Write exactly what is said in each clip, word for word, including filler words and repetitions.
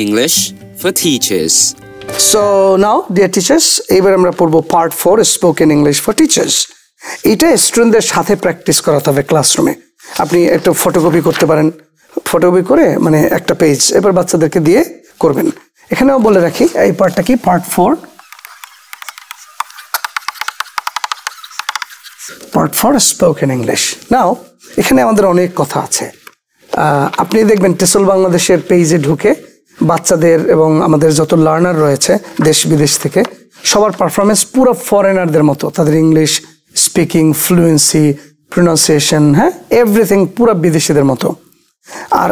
English for Teachers. So now, dear teachers, ever amra porbo part four spoken English for teachers. Eta student der sathe practice korate hobe classroom e. Apni ekta photocopy korte paren, photocopy kore mane ekta page ebar bachchaderke diye korben. Ekhaneo bole rakhi ei part ta ki part four. Part four spoken English. Now, ekhane amader onek kotha ache. আপনি দেখবেন টেসল বাংলাদেশের পেজে ঢুকে বাচ্চাদের এবং আমাদের যত learner রয়েছে দেশ বিদেশ থেকে সবার পারফরম্যান্স পুরো ফরেনারদের মতো তাদের ইংলিশ স্পিকিং ফ্লুয়েন্সি প্রোনাউন্সিয়েশন হ্যাঁ এভরিথিং পুরো বিদেশীদের মতো আর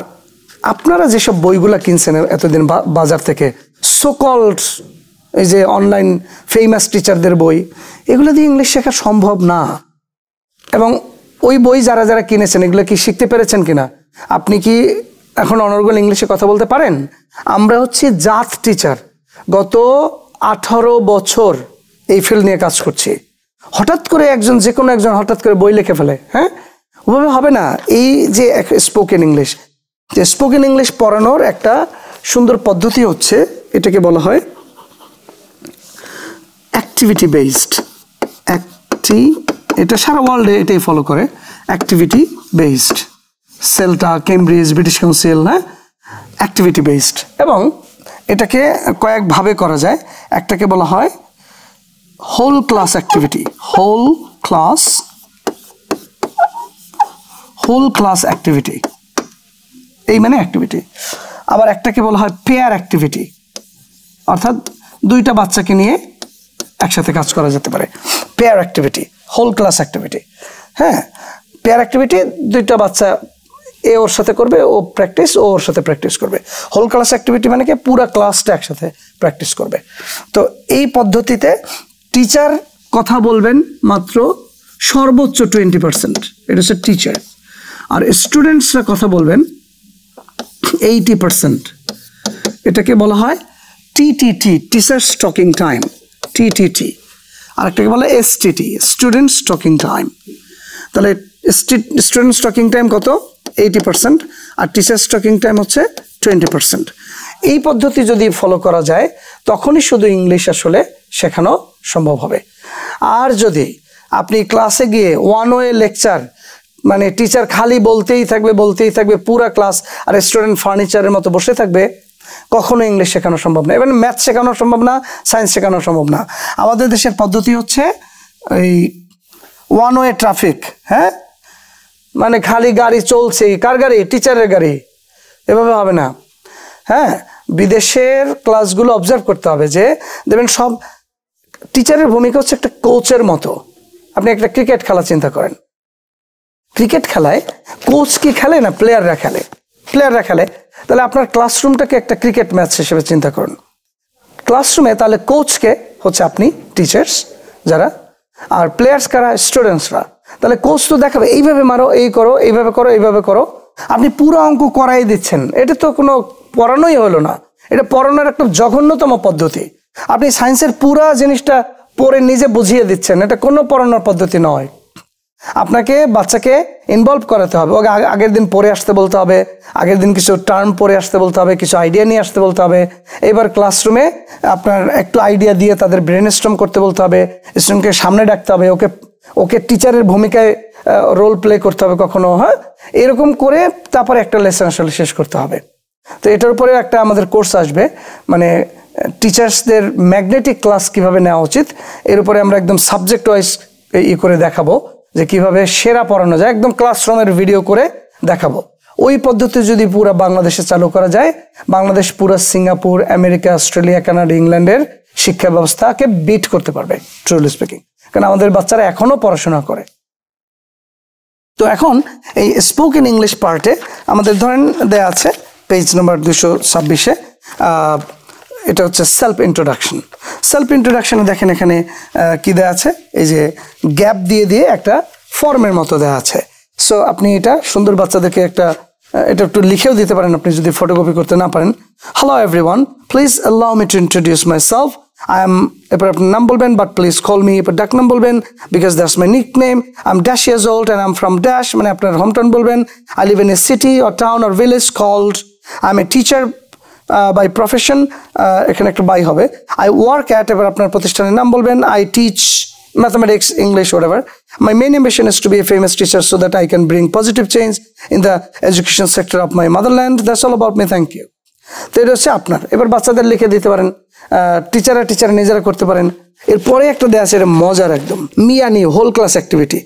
আপনারা যে সব বইগুলা কিনছেন এতদিন বাজার থেকে সো কল্ড এই যে অনলাইন ফেমাস টিচারদের বই এগুলা দিয়ে ইংলিশ শেখা সম্ভব না এবং ওই বই যারা যারা কিনেছেন এগুলা কি শিখতে পেরেছেন কিনা আপনি কি এখন অনর্গল ইংলিশে কথা বলতে পারেন আমরা হচ্ছে জাত টিচার গত আঠারো বছর এই ফিল্ড নিয়ে কাজ করছি হঠাৎ করে একজন যে কোন একজন হঠাৎ করে বই লিখে ফেলে হ্যাঁ ওভাবে হবে না এই যে স্পোকেন ইংলিশ যে স্পোকেন ইংলিশ পড়ানোর একটা সুন্দর পদ্ধতি হচ্ছে এটাকে বলা হয় অ্যাক্টিভিটি বেসড অ্যাক্টি এটা সারা ওয়ার্ল্ডে এটাই ফলো করে activity based CELTA, Cambridge, British Council, activity based. এবং এটাকে কয়েক ভাবে করা যায় একটাকে বলা হয় whole class activity, whole class, whole class activity. এই মানে activity. আবার একটাকে বলা হয় pair activity. অর্থাৎ দুইটা বাচ্চাকে নিয়ে একসাথে কাজ করা যেতে পারে. Pair activity, whole class activity. হ্যাঁ, pair activity দুইটা বাচ্চা এ ওর সাথে করবে ও প্র্যাকটিস ওর সাথে প্র্যাকটিস করবে হোল ক্লাস অ্যাক্টিভিটি মানে কি পুরো ক্লাসটা একসাথে প্র্যাকটিস করবে তো এই পদ্ধতিতে টিচার কথা বলবেন মাত্র সর্বোচ্চ টোয়েন্টি পার্সেন্ট এটা হচ্ছে টিচার আর স্টুডেন্টসরা কথা বলবেন এইটি পার্সেন্ট এটাকে বলা হয় TTT teachers talking time TTT আর একটাকে বলা হয় এসটিটি স্টুডেন্টস টকিং টাইম তাহলে স্টুডেন্টস টকিং টাইম কত eighty percent আর টিচার্স টকিং টাইম হচ্ছে twenty percent এই পদ্ধতি যদি ফলো করা যায় তখনই শুধু ইংলিশ আসলে শেখানো সম্ভব হবে আর যদি আপনি ক্লাসে গিয়ে ওয়ান ওয়ে লেকচার মানে টিচার খালি বলতেই থাকবে বলতেই থাকবে পুরো ক্লাস আর স্টুডেন্ট ফার্নিচারের মতো বসে থাকবে কখনো ইংলিশ শেখানো সম্ভব না ইভেন ম্যাথ শেখানো সম্ভব না সায়েন্স শেখানো সম্ভব না আমাদের দেশের পদ্ধতি হচ্ছে এই ওয়ান ওয়ে ট্রাফিক হ্যাঁ মানে খালি গাড়ি চলছে কার গাড়ি টিচারের গাড়ি এভাবে হবে না হ্যাঁ বিদেশের ক্লাসগুলো অবজার্ভ করতে হবে যে দেখবেন সব টিচারের ভূমিকা হচ্ছে একটা কোচের মতো আপনি একটা ক্রিকেট খেলা চিন্তা করেন ক্রিকেট খেলায় কোচ কি খেলে না প্লেয়াররা খেলে প্লেয়াররা খেলে তাহলে আপনার ক্লাসরুমটাকে একটা ক্রিকেট ম্যাচ হিসেবে চিন্তা করুন ক্লাসরুমে তাহলে কোচকে হচ্ছে আপনি টিচার্স যারা আর প্লেয়ার্স কারা স্টুডেন্টসরা তাহলে কোর্স তো দেখাবে এইভাবে মারো এই করো এইভাবে করো এইভাবে করো আপনি পুরো অঙ্ক করাই দিচ্ছেন এটা তো কোনো পড়ানোই হলো না এটা পড়ানোর একটা জঘন্যতম পদ্ধতি আপনি সায়েন্সের পুরো জিনিসটা পড়ে নিজে বুঝিয়ে দিচ্ছেন এটা কোনো পড়ানোর পদ্ধতি নয় আপনাকে বাচ্চাকে ইনভলভ করাতে হবে ওকে আগের দিন পড়ে আসতে বলতে হবে আগের দিন কিছু টার্ম পড়ে আসতে বলতে হবে কিছু আইডিয়া নিয়ে আসতে বলতে হবে এবার ক্লাসরুমে আপনার একটু আইডিয়া দিয়ে তাদের ব্রেনস্টর্ম করতে বলতে হবে স্টুডেন্টকে সামনে ডাকতে হবে ওকে ওকে টিচারের ভূমিকায় রোল প্লে করতে হবে কখনো হ্যাঁ এরকম করে তারপরে একটা লেসন আসলে শেষ করতে হবে তো এটার উপরে একটা আমাদের কোর্স আসবে মানে টিচার্সদের ম্যাগনেটিক ক্লাস কিভাবে নেওয়া উচিত এর উপরে আমরা একদম সাবজেক্ট ওয়াইজ ই করে দেখাবো যে কিভাবে সেরা পড়ানো যায় একদম ক্লাসরুমের ভিডিও করে দেখাবো ওই পদ্ধতি যদি পুরো বাংলাদেশে চালু করা যায় বাংলাদেশ পুরো সিঙ্গাপুর আমেরিকা অস্ট্রেলিয়া কানাডা ইংল্যান্ডের শিক্ষা ব্যবস্থাকে বিট করতে পারবে ট্রুলি স্পিকিং কারণ আমাদের বাচ্চারা এখনো পড়াশোনা করে তো এখন এই স্পোকেন ইংলিশ পার্টে আমাদের ধরেন দেয়া আছে পেজ নাম্বার দুইশো ছাব্বিশ এ এটা হচ্ছে সেলফ ইন্ট্রোডাকশন সেলফ ইন্ট্রোডাকশনে দেখেন এখানে কি দেয়া আছে এই যে গ্যাপ দিয়ে দিয়ে একটা ফর্মের মতো দেয়া আছে সো আপনি এটা সুন্দর বাচ্চাদেরকে একটা এটা একটু লিখেও দিতে পারেন আপনি যদি ফটোকপি করতে না পারেন hello everyone please allow me to introduce myself I am a number bolben, but please call me a duck bolben because that's my nickname. I'm dash years old and I'm from dash. My hometown bolben. I live in a city or town or village called. I'm a teacher by profession এখানে একটা by হবে I work at এবার আপনার প্রতিষ্ঠানের নাম বলবেন I teach mathematics English whatever my main ambition is to be a famous teacher so that I can bring positive change in the education sector of my motherland that's all about me thank you তো এটা হচ্ছে আপনার এবার বাচ্চাদের লিখে দিতে পারেন টিচাররা টিচার নিজেরা করতে পারেন এরপরে একটা দেয়া আছে এটা মজার একদম মিয়ানি whole class activity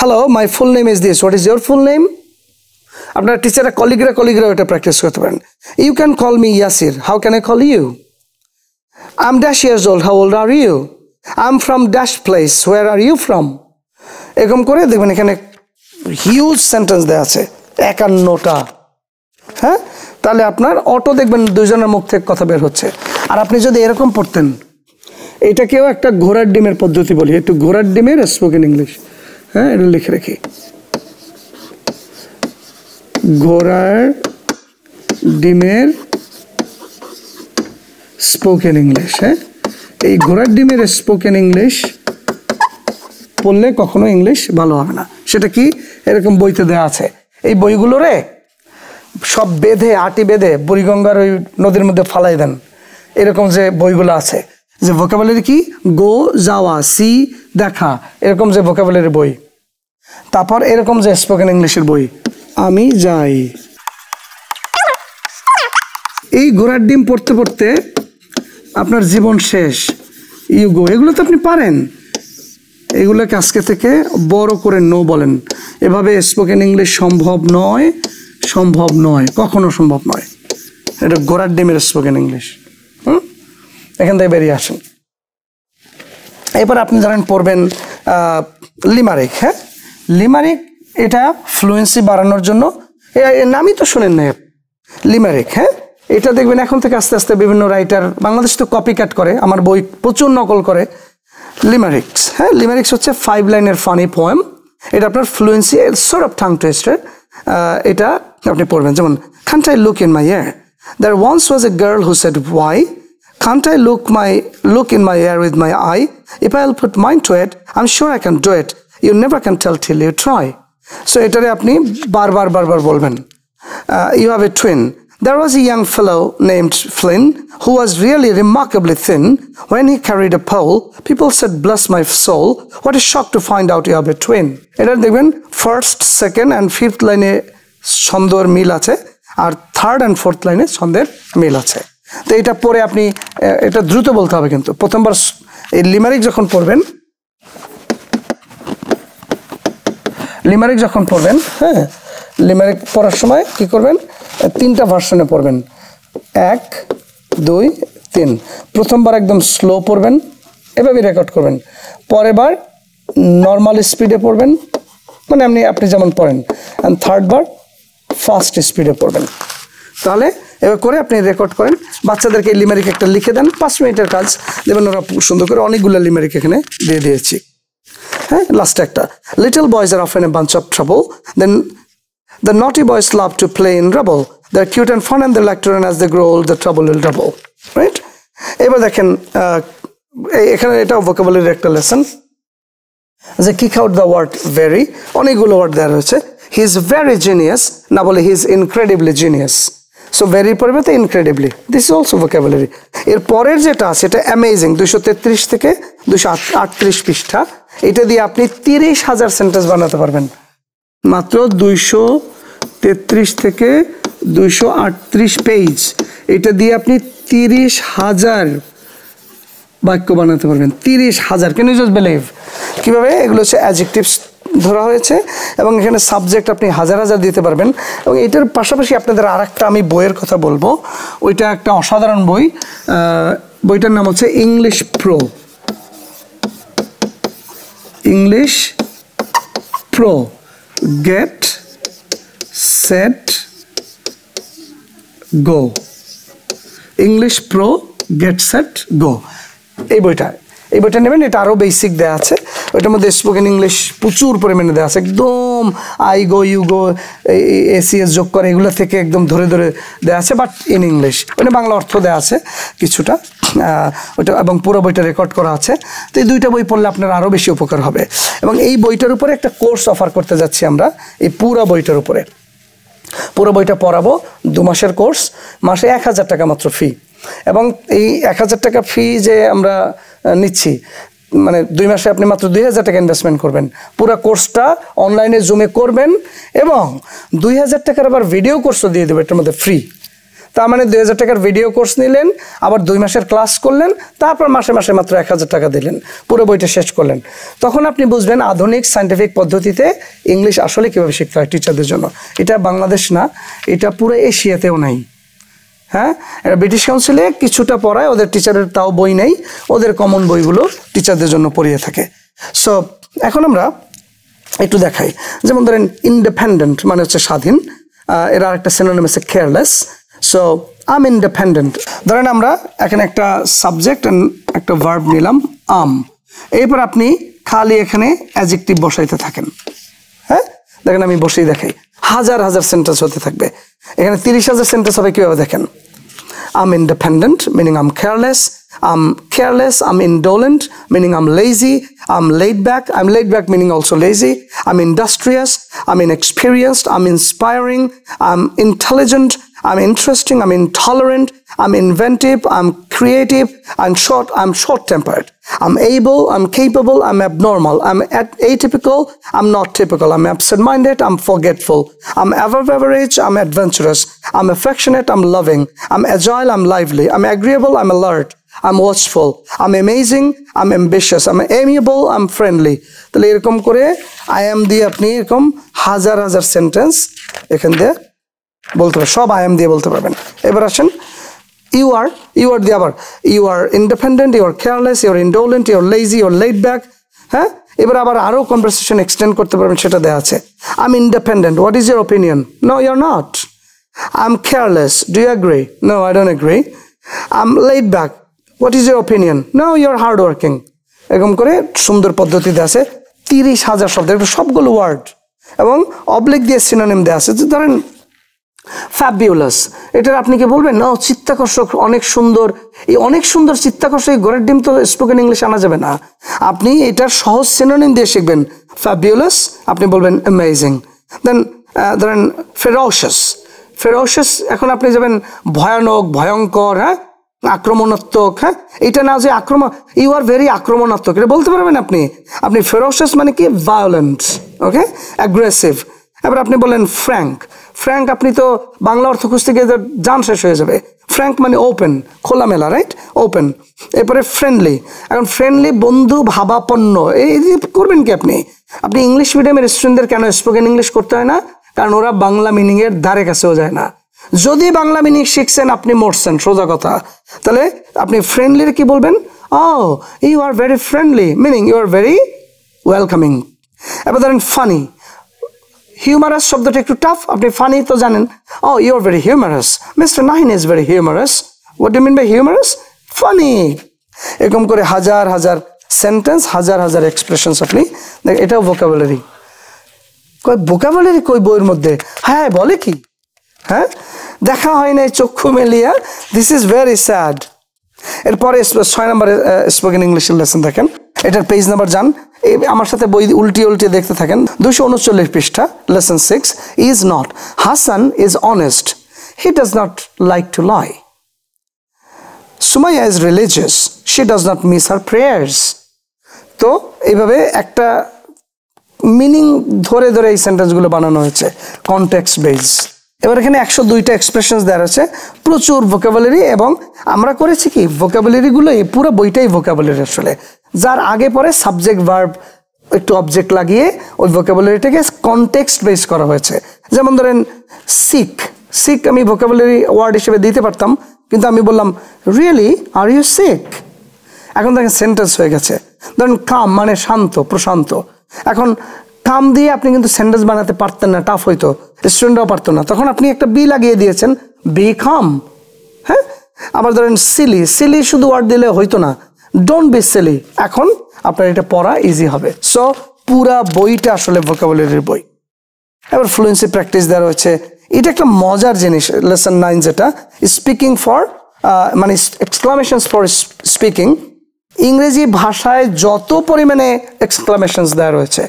hello my full name is this what is your full name আপনার টিচাররা কলিগরা কলিগরা এটা প্র্যাকটিস করতে পারেন you can call me Yasir how can I call you I am dash years old how old are you I am from dash place where are you from এরকম করে দেখবেন এখানে হিউজ সেন্টেন্স দেয়া আছে একান্নটা হ্যাঁ তাহলে আপনার অটো দেখবেন দুইজনের মুখ থেকে কথা বের হচ্ছে আর আপনি যদি এরকম পড়তেন এটাকেও একটা ঘোড়ার ডিমের পদ্ধতি বলি একটু ঘোড়ার ডিমের স্পোকেন ইংলিশ হ্যাঁ এটা লিখে রাখি ঘোড়ার ডিমের স্পোকেন ইংলিশ হ্যাঁ এই ঘোড়ার ডিমের স্পোকেন ইংলিশ পড়লে কখনো ইংলিশ ভালো হবে না সেটা কি এরকম বইতে দেয়া আছে এই বইগুলো রে সব বেঁধে আটি বেঁধে বুড়িগঙ্গার ওই নদীর মধ্যে ফালাই দেন এরকম যে বইগুলো আছে যে ভোকাবুলারি কি গো যাওয়া সি দেখা এরকম যে ভোকাবুলারি বই তারপর এরকম যে স্পোকেন ইংলিশের বই আমি যাই এই ঘোড়ার ডিম পড়তে পড়তে আপনার জীবন শেষ ইউ গো এগুলো তো আপনি পারেন এগুলোকে আজকে থেকে বড় করে নো বলেন এভাবে স্পোকেন ইংলিশ সম্ভব নয় সম্ভব নয় কখনো সম্ভব নয় এটা ঘোড়ার ডিমের স্পোকেন ইংলিশ হুম এখান থেকে বেরিয়ে আসুন এবার আপনি ধরেন পড়বেন লিমারিক হ্যাঁ লিমারিক এটা ফ্লুয়েন্সি বাড়ানোর জন্য এর নামই তো শুনেন না লিমারিক হ্যাঁ এটা দেখবেন এখন থেকে আস্তে আস্তে বিভিন্ন রাইটার বাংলাদেশ তো কপি কাট করে আমার বই প্রচুর নকল করে লিমারিক্স হ্যাঁ লিমারিক্স হচ্ছে ফাইভ লাইনের ফানি পোয়েম এটা আপনার fluency sort of tongue twister এটা আপনি পড়বেন যেমন Can't I look in my ear there once was a girl who said why Can't I look my look in my ear with my eye if I'll put mind to it I'm sure I can do it you never can tell till you try so এটারে আপনি বারবার বারবার বলবেন you have a twin there was a young fellow named Flynn who was really remarkably thin when he carried a pole people said bless my soul what a shock to find out you have a twin এটা দেখবেন first second and fifth line এ ছন্দের মিল আছে আর third and fourth line এ ছন্দের মিল আছে তো এটা পরে আপনি এটা দ্রুত বলতে হবে কিন্তু প্রথমবার এই লিমারিক যখন পড়বেন লিমারিক যখন পড়বেন হ্যাঁ লিমারিক পড়ার সময় কি করবেন তিনটা ভার্সনে পড়বেন এক দুই তিন প্রথমবার একদম স্লো পড়বেন এভাবে রেকর্ড করবেন পরেরবার নরমাল স্পিডে পড়বেন মানে আপনি আপনি যেমন পড়েন এন্ড থার্ড বার ফাস্ট স্পিডে পড়বেন তাহলে এভাবে করে আপনি রেকর্ড করেন বাচ্চাদেরকে লিমারিক একটা লিখে দেন পাঁচ মিনিটের কাজ দেবেন ওরা সুন্দর করে অনেকগুলো লিমারিক এখানে দিয়ে দিয়েছি হ্যাঁ লাস্ট একটা little boys are often a bunch of trouble then the naughty boys love to play in rubble they are cute and fun and they like to run as they grow old the trouble will double right এবার দেখেন এখানে এটাও ভোকাবুলারির একটা lesson যে kick out the word very অনেকগুলো word দেওয়া রয়েছে হি ইজ ভেরি জিনিয়াস না বলে he is incredibly genius so ভেরির পরিবর্তে incredibly this is also vocabulary এর পরের যেটা আছে এটা অ্যামেজিং দুশো তেত্রিশ থেকে দুশো আটত্রিশ পৃষ্ঠা এটা দিয়ে আপনি তিরিশ হাজার সেন্টেন্স বানাতে পারবেন মাত্র দুইশো তেত্রিশ থেকে দুইশো আটত্রিশ পেজ এটা দিয়ে আপনি তিরিশ হাজার বাক্য বানাতে পারবেন তিরিশ হাজার ক্যান ইউ জাস্ট বিলিভ কিভাবে এগুলো হচ্ছে অ্যাডজেক্টিভস ধরা হয়েছে এবং এখানে সাবজেক্ট আপনি হাজার হাজার দিতে পারবেন এবং এটার পাশাপাশি আপনাদের আর একটা আমি বইয়ের কথা বলবো ওইটা একটা অসাধারণ বই বইটার নাম হচ্ছে English pro English pro get set go English pro get set go এই বইটা এই বইটা নেবেন এটা আরও বেসিক দেওয়া আছে ওইটার মধ্যে স্পোকেন ইংলিশ প্রচুর পরিমাণে দেওয়া আছে একদম আই গো ইউ গো এসিএস যোগ করে এগুলো থেকে একদম ধরে ধরে দেওয়া আছে বাট ইন ইংলিশ ওইটা বাংলা অর্থ দেওয়া আছে কিছুটা ওইটা এবং পুরো বইটা রেকর্ড করা আছে তো এই দুইটা বই পড়লে আপনার আরও বেশি উপকার হবে এবং এই বইটার উপরে একটা কোর্স অফার করতে যাচ্ছি আমরা এই পুরো বইটার উপরে পুরো বইটা পড়াবো দুই মাসের কোর্স মাসে এক হাজার টাকা মাত্র ফি এবং এই এক হাজার টাকা ফি যে আমরা নিচ্ছি মানে দুই মাসে আপনি মাত্র দুই হাজার টাকা ইনভেস্টমেন্ট করবেন পুরো কোর্সটা অনলাইনে জুমে করবেন এবং দুই হাজার টাকার আবার ভিডিও কোর্সও দিয়ে দেব এটার মধ্যে ফ্রি তার মানে দুই হাজার টাকার ভিডিও কোর্স নিলেন আবার দুই মাসের ক্লাস করলেন তারপর মাসে মাসে মাত্র এক হাজার টাকা দিলেন পুরো বইটা শেষ করলেন তখন আপনি বুঝবেন আধুনিক সায়েন্টিফিক পদ্ধতিতে ইংলিশ আসলে কিভাবে শিখতে হয় টিচারদের জন্য এটা বাংলাদেশ না এটা পুরো এশিয়াতেও নাই হ্যাঁ এটা ব্রিটিশ কাউন্সিলে কিছুটা পড়ায় ওদের টিচারের তাও বই নেই ওদের কমন বইগুলো টিচারদের জন্য পড়িয়ে থাকে সো এখন আমরা একটু দেখাই যেমন ধরেন ইন্ডিপেন্ডেন্ট মানে হচ্ছে স্বাধীন এর আরেকটা সিনোনিম আছে কেয়ারলেস So, I'm independent. ধরেন আমরা এখানে একটা সাবজেক্ট এন্ড একটা ভার্ব নিলাম am. এরপর আপনি খালি এখানে অ্যাডজেক্টিভ বসাইতে থাকেন। হ্যাঁ? দেখেন আমি বসেই দেখাই। হাজার হাজার সেন্টেন্স হতে থাকবে। এখানে ত্রিশ হাজার সেন্টেন্স হবে কিভাবে দেখেন। I'm independent meaning I'm careless. I'm careless, I'm indolent meaning I'm lazy. I'm laid back. I'm laid back meaning also lazy. I'm industrious, I'm inexperienced, I'm inspiring, I'm intelligent. I'm interesting, I'm intolerant, I'm inventive, I'm creative, I'm short, I'm short-tempered. I'm able, I'm capable, I'm abnormal, I'm atypical, I'm not typical, I'm absent-minded, I'm forgetful, I'm above-average, I'm adventurous, I'm affectionate, I'm loving, I'm agile, I'm lively, I'm agreeable, I'm alert, I'm watchful, I'm amazing, I'm ambitious, I'm amiable, I'm friendly. তাহলে এরকম করে I am দিয়ে আপনি এরকম হাজার হাজার sentence এখান দিয়ে বলতে পারবেন সব আই এম দিয়ে বলতে পারবেন এবার আসেন ইউ আর ইউ আর দিয়ে আবার you are independent you are careless you are indolent you are lazy you are laid back হ্যাঁ এবার আবার আরো কনভারসেশন এক্সটেন্ড করতে পারবেন সেটা দেয়া আছে I am independent what is your opinion no you are not I am careless do you agree no I don't agree I am laid back what is your opinion no you are hard working এরকম করে সুন্দর পদ্ধতিতে আছে তিরিশ হাজার শব্দ একটু সবগুলো ওয়ার্ড এবং অবলিক দিয়ে সিনোনিম দেওয়া আছে ধরেন ফ্যাবিউলাস এটা আপনি কি বলবেন না চিত্তাকর্ষক অনেক সুন্দর এই অনেক সুন্দর চিত্তাকর্ষক গরের ডিম তো স্পোকেন ইংলিশ আনা যাবে না আপনি এটার সহজ সিনোনিম দিয়ে শিখবেন ফ্যাবিউলাস আপনি বলবেন অ্যামেজিং দেন দেন ফেরোশাস ফেরোশাস এখন আপনি যাবেন ভয়ানক ভয়ঙ্কর হ্যাঁ আক্রমণাত্মক হ্যাঁ এটা না যে আক্রমণ ইউ আর ভেরি আক্রমণাত্মক এটা বলতে পারবেন আপনি আপনি ফেরোশাস মানে কি ভায়োলেন্ট ওকে অ্যাগ্রেসিভ এবার আপনি বলেন ফ্র্যাঙ্ক ফ্র্যাঙ্ক আপনি তো বাংলা অর্থ খুঁজতে গিয়ে জান শেষ হয়ে যাবে ফ্র্যাঙ্ক মানে ওপেন খোলামেলা রাইট ওপেন এরপরে ফ্রেন্ডলি এখন ফ্রেন্ডলি বন্ধু ভাবাপন্ন এই করবেন কি আপনি আপনি ইংলিশ মিডিয়ামের স্টুডেন্টদের কেন স্পোকেন ইংলিশ করতে হয় না কারণ ওরা বাংলা মিনিংয়ের ধারে কাছেও যায় না যদি বাংলা মিনিং শিখছেন আপনি মরছেন সোজা কথা তাহলে আপনি ফ্রেন্ডলির কি বলবেন ও you are very friendly meaning you are very welcoming এবার ধরেন ফানি Humorous শব্দটা একটু টাফ আপনি ফানি তো জানেন ও you are very humorous mister Nahin is very humorous what do you mean by humorous funny এরকম করে হাজার হাজার সেন্টেন্স হাজার হাজার এক্সপ্রেশনস আপনি এটাও ভোকাবুলারি কই ভোকাবুলারি কই বইয়ের মধ্যে হ্যাঁ বলে কি হ্যাঁ দেখা হয় নাই চক্ষু মেলিয়া দিস ইজ ভেরি স্যাড এরপরে ছয় নম্বরে স্পোকেন ইংলিশের লেসন দেখেন এটার পেজ নাম্বার জান আমার সাথে বই উল্টিয়ে উল্টিয়ে দেখতে থাকেন দুশো উনচল্লিশ পৃষ্ঠা lesson six is not Hasan is honest he does not like to lie Sumaiya is religious she does not miss her prayers তো এইভাবে একটা মিনিং ধরে ধরে এই সেন্টেন্সগুলো বানানো হয়েছে কনটেক্সট বেস এবার এখানে একশো দুইটা এক্সপ্রেশনস দেওয়া রয়েছে প্রচুর ভোকাবুলারি এবং আমরা করেছি কি ভোকাবুলারিগুলোই পুরো বইটাই ভোকাবুলারি আসলে যার আগে পরে সাবজেক্ট ভার্ব একটু অবজেক্ট লাগিয়ে ওই ভোকাবুলারিটাকে কনটেক্সট বেস করা হয়েছে যেমন ধরেন সিক সিক আমি ভোকাবুলারি ওয়ার্ড হিসেবে দিতে পারতাম কিন্তু আমি বললাম রিয়েলি আর ইউ সিক এখন দেখেন সেন্টেন্স হয়ে গেছে ধরেন কাম মানে শান্ত প্রশান্ত এখন কাম দিয়ে আপনি কিন্তু সেন্টেন্স বানাতে পারতেন না টাফ হইতো স্টুডেন্টরাও পারতো না তখন আপনি একটা বি লাগিয়ে দিয়েছেন বি কাম হ্যাঁ আবার ধরেন সিলি সিলি শুধু ওয়ার্ড দিলে হইতো না ডোন্ট বি সিলি এখন আপনার এটা পড়া ইজি হবে সো পুরা বইটা আসলে ভোকাবুলারির বই এবার ফ্লুয়েন্সি প্র্যাকটিস দেওয়া রয়েছে এটা একটা মজার জিনিস লেসন নাইন যেটা স্পিকিং ফর মানে এক্সক্লামেশনস ফর স্পিকিং ইংরেজি ভাষায় যত পরিমাণে এক্সক্লামেশনস দেওয়া রয়েছে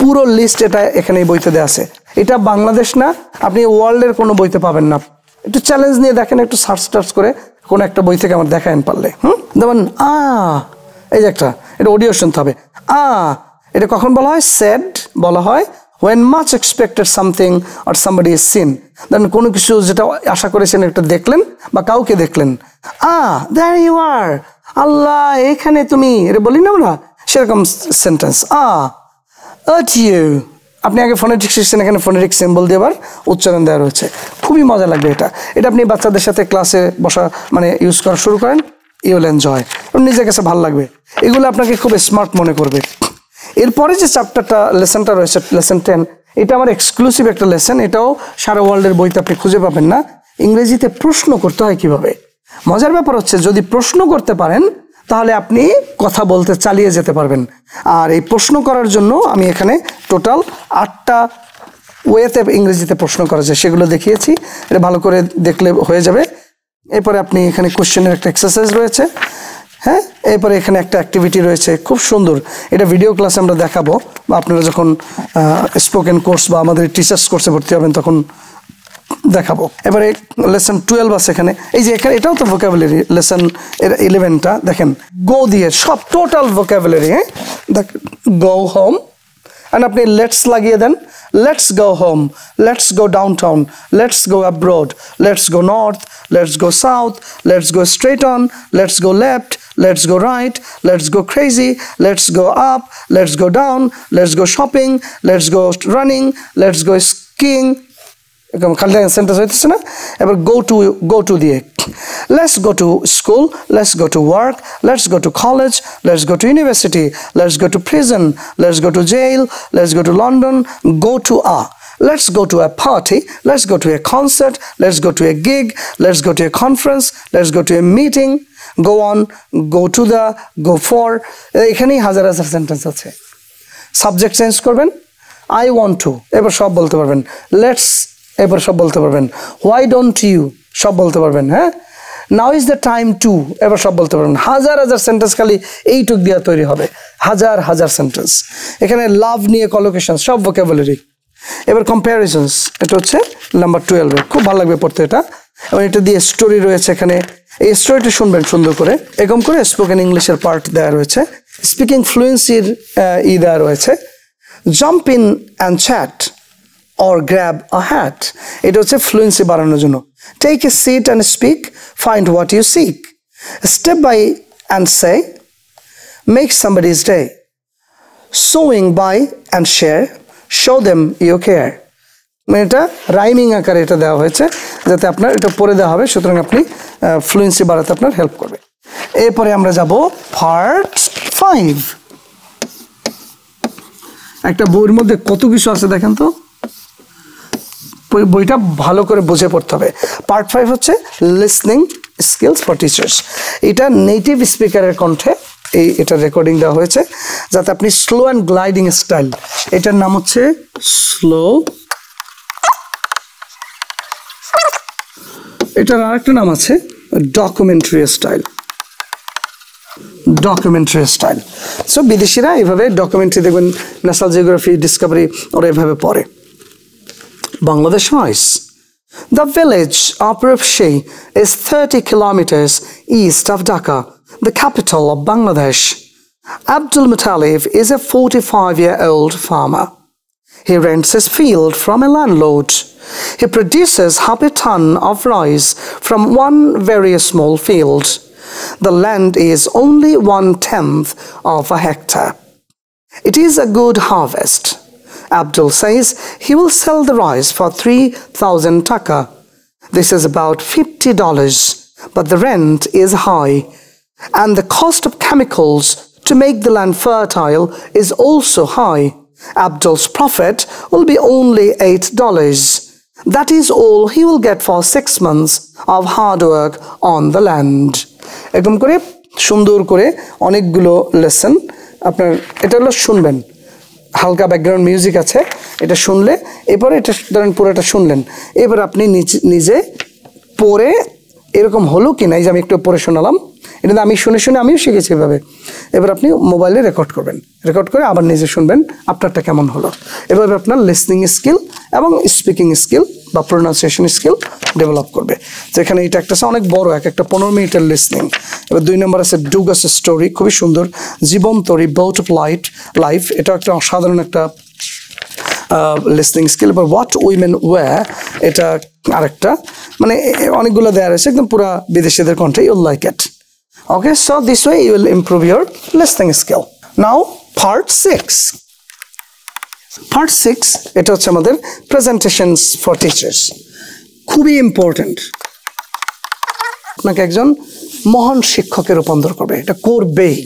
পুরো লিস্ট এটা এখানে বইতে দেয়া আছে এটা বাংলাদেশ না আপনি ওয়ার্ল্ড এর কোনো বইতে পাবেন না একটু চ্যালেঞ্জ নিয়ে দেখেন একটু সার্চ টার্চ করে কোন একটা বই থেকে আমরা দেখাইন পারলে হুম যেমন আ এই যে একটা এটা অডিও শুনতে হবে আ এটা কখন বলা হয় said বলা হয় when much expected something or somebody is seen then কোন কিছু যেটা আশা করেছেন একটা দেখলেন বা কাউকে দেখলেন আ there you are আল্লাহ এখানে তুমি এটা বলি না আমরা সেরকম সেন্টেন্স আ at you আপনি আগে ফোনেটিক সিস্টেম এখানে ফোনেটিক সিম্বল দিয়ে আবার উচ্চারণ দেয়া রয়েছে খুবই মজা লাগবে এটা এটা আপনি বাচ্চাদের সাথে ক্লাসে বসা মানে ইউজ করা শুরু করেন ইউ উইল এনজয় নিজের কাছে ভালো লাগবে এগুলো আপনাকে খুব স্মার্ট মনে করবে এরপরে যে চ্যাপ্টারটা লেসনটা রয়েছে লেসন ten এটা আমার এক্সক্লুসিভ একটা লেসন এটাও সারা ওয়ার্ল্ডের বইতে আপনি খুঁজে পাবেন না ইংরেজিতে প্রশ্ন করতে হয় কিভাবে মজার ব্যাপার হচ্ছে যদি প্রশ্ন করতে পারেন তাহলে আপনি কথা বলতে চালিয়ে যেতে পারবেন আর এই প্রশ্ন করার জন্য আমি এখানে টোটাল আটটা ওয়েতে ইংরেজিতে প্রশ্ন করা যায় সেগুলো দেখিয়েছি এটা ভালো করে দেখলে হয়ে যাবে এরপর আপনি এখানে কোশ্চেনের একটা এক্সারসাইজ রয়েছে হ্যাঁ এরপর এখানে একটা অ্যাক্টিভিটি রয়েছে খুব সুন্দর এটা ভিডিও ক্লাসে আমরা দেখাবো বা আপনারা যখন স্পোকেন কোর্স বা আমাদের টিচার্স কোর্সে ভর্তি হবেন তখন দেখাবো এবারে লেসন twelve আছে এখানে এই যে এখানে এটাও তো ভোকাবুলারি লেসন এর eleven টা দেখেন গো দিয়ে সব টোটাল ভোকাবুলারি হ্যাঁ গো হোম and আপনি লেটস লাগিয়ে দেন let's go home let's go downtown let's go abroad let's go north let's go south let's go straight on let's go left Let's go right, let's go crazy, let's go up, let's go down, let's go shopping, let's go running, let's go skiing. Go to go to the let's go to school, let's go to work, let's go to college, let's go to university, let's go to prison, let's go to jail, let's go to London, go to a Let's go to a party, let's go to a concert, let's go to a gig, let's go to a conference, let's go to a meeting, go on, go to the, go for. এখানেই হাজার হাজার sentence আছে। Subject change করবেন। I want to, এবার সব বলতে পারবেন। Let's, এবার সব বলতে পারবেন। Why don't you, সব বলতে পারবেন, হ্যাঁ? Now is the time to, এবার সব বলতে পারবেন। হাজার হাজার সেন্টেন্স খালি এইটুক দিয়ে তৈরি হবে। হাজার হাজার সেন্টেন্স। এখানে love নিয়ে collocation, সব vocabulary। এবার comparisons এটা হচ্ছে নাম্বার twelve এর খুব ভালো লাগবে পড়তে এটা এবং এটা দিয়ে স্টোরি রয়েছে এখানে এই স্টোরিটা শুনবেন সুন্দর করে এরকম করে স্পোকেন ইংলিশের পার্ট দেয়া রয়েছে স্পিকিং ফ্লুয়েন্সির ই দেয়া রয়েছে jump in and chat or grab a hat এটা হচ্ছে ফ্লুয়েন্সি বাড়ানোর জন্য take a seat and speak find what you seek step by and say make somebody's day swing by and share show them you care মানে এটা rhyming আকারে এটা দেওয়া হয়েছে যাতে আপনার এটা পড়ে দেওয়া হবে সুতরাং আপনি ফ্লুয়েন্সি বাড়াতে আপনার হেল্প করবে এরপরে আমরা যাব পার্ট five একটা বইয়ের মধ্যে কত কিছু আছে দেখেন তো বইটা ভালো করে বুঝে পড়তে হবে পার্ট five হচ্ছে লিসনিং স্কিলস ফর টিচার্স এটা নেটিভ স্পিকারের কণ্ঠে এই এটা রেকর্ডিং দেওয়া হয়েছে যাতে আপনি স্লো এন্ড গ্লাইডিং স্টাইল এটার নাম হচ্ছে স্লো এটার আরেকটা নাম আছে documentary style documentary style so বিদেশীরা এইভাবে ডকুমেন্টারি দেখবেন ন্যাশনাল জিওগ্রাফি ডিসকভারি ওরা এইভাবে পড়ে Bangladesh voice the village of Rupshi is thirty kilometres east of Dhaka The capital of Bangladesh. Abdul Muttalib is a forty-five-year-old farmer. He rents his field from a landlord. He produces half a ton of rice from one very small field. The land is only one-tenth of a hectare. It is a good harvest. Abdul says he will sell the rice for three thousand taka. This is about fifty dollars, but the rent is high. And the cost of chemicals to make the land fertile is also high. Abdul's profit will be only eight dollars. That is all he will get for six months of hard work on the land. Ekum kore, shundur kore, onekgulo lesson. Apnar eta holo shunben. Halka background music ache. Eta shunle. Epore eta daren pura eta shunlen. Epore apni nije pore erokom holo kina ei je ami ektu pore shonalam. এটা আমি শুনে শুনে আমিও শিখেছি এভাবে। এবার আপনি মোবাইলে রেকর্ড করবেন, রেকর্ড করে আবার নিজে শুনবেন আপনারটা কেমন হলো। এভাবে আপনার লিসনিং স্কিল এবং স্পিকিং স্কিল বা প্রোনাউন্সিয়েশন স্কিল ডেভেলপ করবে। তো এখানে এটা একটা অনেক বড় এক একটা পনেরো মিনিটের লিসনিং। এবার দুই নম্বর আছে ডুগাস স্টোরি, খুবই সুন্দর জীবন্ত রিবোট অফ লাইট লাইফ, এটা একটা অসাধারণ একটা লিসনিং স্কিল। এবার হোয়াট উইমেন ওয়্যার, এটা আরেকটা, মানে অনেকগুলো দেওয়া রয়েছে একদম পুরা বিদেশিদের কণ্ঠে, you'll like it. Okay, so this way you will improve your listening skill. Now, part six. Part six, it is another presentations for teachers. Very important. Naka ekjon mohan shikkhoker rupandor korbe. Eta korbei.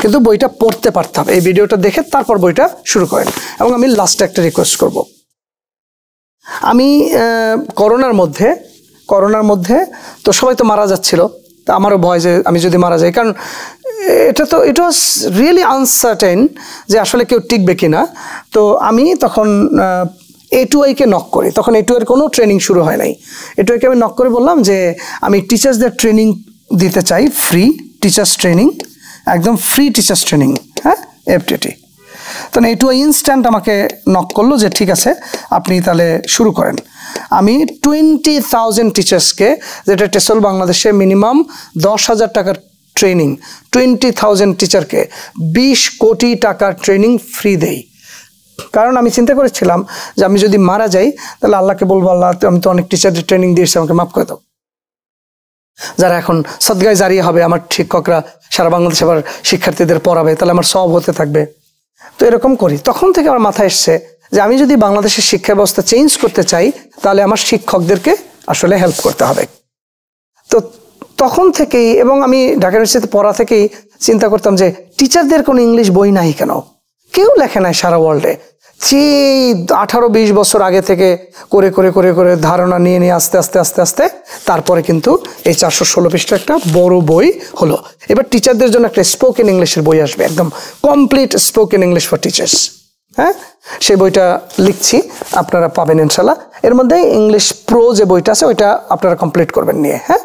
Kintu boita porte parte hobe. Ei video ta dekhe tarpor boita shuru koren. Ebong ami last ekta request korbo. Ami coronar moddhe, coronar moddhe to shobai to mara jacchilo. তা আমারও ভয় যে আমি যদি মারা যাই, কারণ এটা তো ইট ওয়াজ রিয়েলি আনসার্টেন যে আসলে কেউ টিকবে কি না। তো আমি তখন এ টু আইকে নক করি, তখন এ টু আইয়ের কোনো ট্রেনিং শুরু হয় নাই। এ টু আইকে আমি নক করে বললাম যে আমি টিচার্সদের ট্রেনিং দিতে চাই, ফ্রি টিচার্স ট্রেনিং, একদম ফ্রি টিচার্স ট্রেনিং, হ্যাঁ এফটিটি। তখন এ টু আই ইনস্ট্যান্ট আমাকে নক করলো যে ঠিক আছে আপনি তাহলে শুরু করেন। আমি টোয়েন্টি থাউজেন্ড টিচার্সকে, যেটা টেসল বাংলাদেশে মিনিমাম দশ হাজার টাকার ট্রেনিং, টোয়েন্টি থাউজেন্ড টিচারকে বিশ কোটি টাকার ট্রেনিং ফ্রি দেই। কারণ আমি চিন্তা করেছিলাম যে আমি যদি মারা যাই তাহলে আল্লাহকে বলবো আল্লাহ আমি তো অনেক টিচারদের ট্রেনিং দিয়েছি, আমাকে মাফ করে দাও, যারা এখন সদগায় জারিয়ে হবে, আমার শিক্ষকরা সারা বাংলাদেশে আবার শিক্ষার্থীদের পড়াবে, তাহলে আমার সব হতে থাকবে। তো এরকম করি। তখন থেকে আমার মাথায় এসছে যে আমি যদি বাংলাদেশের শিক্ষা ব্যবস্থা চেঞ্জ করতে চাই তাহলে আমার শিক্ষকদেরকে আসলে হেল্প করতে হবে। তো তখন থেকেই, এবং আমি ঢাকা ইউনিভার্সিটিতে পড়া থেকেই চিন্তা করতাম যে টিচারদের কোনো ইংলিশ বই নাই কেন, কেউ লেখে নাই সারা ওয়ার্ল্ডে। সেই আঠারো বিশ বছর আগে থেকে করে করে করে করে ধারণা নিয়ে নিয়ে আস্তে আস্তে আস্তে আস্তে তারপরে কিন্তু এই চারশো ষোলো পৃষ্ঠা একটা বড় বই হলো। এবার টিচারদের জন্য একটা স্পোকেন ইংলিশের বই আসবে, একদম complete spoken English for teachers, হ্যাঁ সেই বইটা লিখছি, আপনারা পাবেন ইনশাল্লাহ। এর মধ্যে ইংলিশ প্রো যে বইটা আছে ওইটা আপনারা কমপ্লিট করবেন নিয়ে, হ্যাঁ।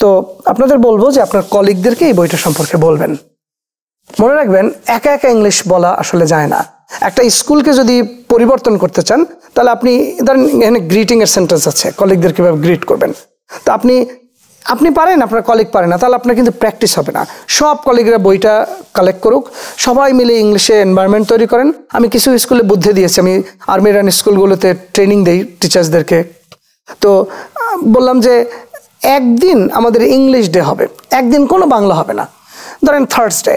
তো আপনাদের বলবো যে আপনার কলিগদেরকে এই বইটা সম্পর্কে বলবেন। মনে রাখবেন একা একা ইংলিশ বলা আসলে যায় না। একটা স্কুলকে যদি পরিবর্তন করতে চান তাহলে আপনি ধরেন এখানে গ্রিটিংয়ের সেন্টেন্স আছে, কলিগদের কীভাবে গ্রিট করবেন, তো আপনি আপনি পারেন আপনার কলিগ পারে না, তাহলে আপনার কিন্তু প্র্যাকটিস হবে না। সব কলিগরা বইটা কালেক্ট করুক, সবাই মিলে ইংলিশে এনভায়রনমেন্ট তৈরি করেন। আমি কিছু স্কুলে বুদ্ধি দিয়েছি, আমি আর্মি রান স্কুলগুলোতে ট্রেনিং দিই টিচার্সদেরকে। তো বললাম যে একদিন আমাদের ইংলিশ ডে হবে, একদিন কোনো বাংলা হবে না, ধরেন থার্সডে,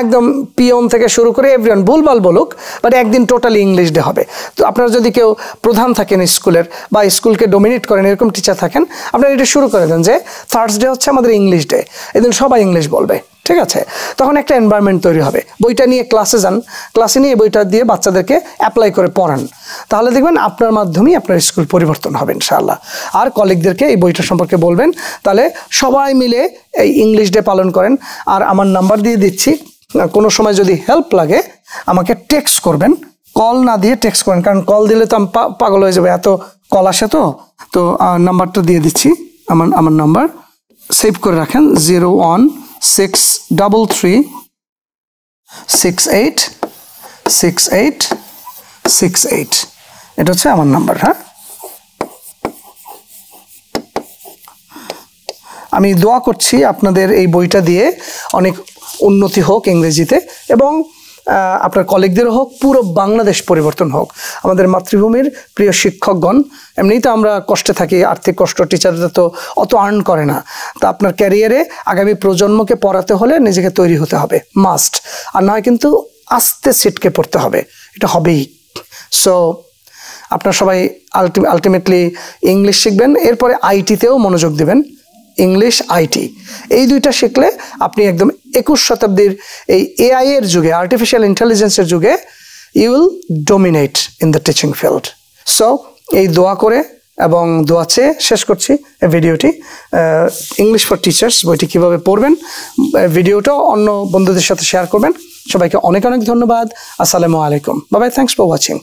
একদম পিয়ন থেকে শুরু করে এভরিওয়ান ভুলভাল বলুক, বাট একদিন টোটালি ইংলিশ ডে হবে। তো আপনারা যদি কেউ প্রধান থাকেন স্কুলের বা স্কুলকে ডোমিনেট করেন এরকম টিচার থাকেন, আপনারা এটা শুরু করে দেন যে থার্সডে হচ্ছে আমাদের ইংলিশ ডে, এদিন সবাই ইংলিশ বলবে, ঠিক আছে। তখন একটা এনভায়রনমেন্ট তৈরি হবে। বইটা নিয়ে ক্লাসে যান, ক্লাসে নিয়ে বইটা দিয়ে বাচ্চাদেরকে অ্যাপ্লাই করে পড়ান, তাহলে দেখবেন আপনার মাধ্যমেই আপনার স্কুল পরিবর্তন হবে ইনশাআল্লাহ। আর কলিগদেরকে এই বইটা সম্পর্কে বলবেন, তাহলে সবাই মিলে এই ইংলিশ ডে পালন করেন। আর আমার নাম্বার দিয়ে দিচ্ছি, কোনো সময় যদি হেল্প লাগে আমাকে টেক্সট করবেন, কল না দিয়ে টেক্সট করেন, কারণ কল দিলে তো আমি পাগল হয়ে যাবে, এত কল আসে। তো তো নাম্বারটা দিয়ে দিচ্ছি, আমার আমার নাম্বার সেভ করে রাখেন, zero one six double three six eight six eight six eight এটা হচ্ছে আমার নাম্বার, হ্যাঁ। আমি দোয়া করছি আপনাদের এই বইটা দিয়ে অনেক উন্নতি হোক ইংরেজিতে, এবং আপনার কলিগদেরও হোক, পুরো বাংলাদেশ পরিবর্তন হোক। আমাদের মাতৃভূমির প্রিয় শিক্ষকগণ, এমনিই তো আমরা কষ্টে থাকি, আর্থিক কষ্ট, টিচাররা তো অত আর্ন করে না। তা আপনার ক্যারিয়ারে আগামী প্রজন্মকে পড়াতে হলে নিজেকে তৈরি হতে হবে, মাস্ট, আর নয় কিন্তু আস্তে ছিটকে পড়তে হবে, এটা হবেই। সো আপনার সবাই আলটি আলটিমেটলি ইংলিশ শিখবেন, এরপরে আইটিতেও মনোযোগ দেবেন, ইংলিশ আইটি, এই দুইটা শিখলে আপনি একদম একুশ শতাব্দীর এই এআই এর যুগে, আর্টিফিশিয়াল ইন্টেলিজেন্সের যুগে you will dominate in the teaching field. So এই দোয়া করে এবং দোয়া চেয়ে শেষ করছি এই ভিডিওটি। ইংলিশ ফর টিচার্স বইটি কীভাবে পড়বেন, ভিডিওটাও অন্য বন্ধুদের সাথে শেয়ার করবেন। সবাইকে অনেক অনেক ধন্যবাদ। আসসালামু আলাইকুম, বাবাই, থ্যাংকস ফর ওয়াচিং।